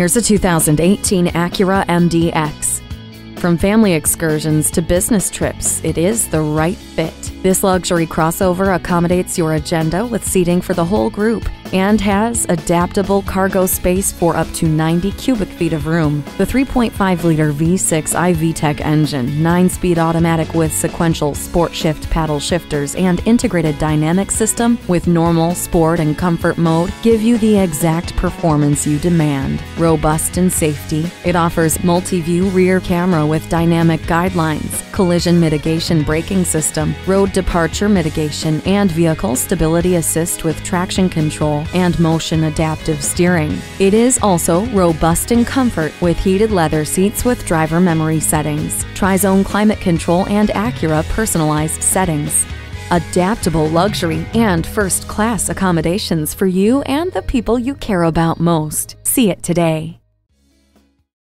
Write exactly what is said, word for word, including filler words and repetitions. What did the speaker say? Here's a two thousand eighteen Acura M D X. From family excursions to business trips, it is the right fit. This luxury crossover accommodates your agenda with seating for the whole group and has adaptable cargo space for up to ninety cubic feet of room. The three point five liter V six i-VTEC engine, nine speed automatic with sequential sport shift paddle shifters and integrated dynamic system with normal, sport, and comfort mode give you the exact performance you demand. Robust in safety, it offers multi-view rear camera with dynamic guidelines, collision mitigation braking system, road departure mitigation, and vehicle stability assist with traction control and motion adaptive steering. It is also robust in comfort with heated leather seats with driver memory settings, Tri-Zone Climate Control, and Acura personalized settings. Adaptable luxury and first-class accommodations for you and the people you care about most. See it today.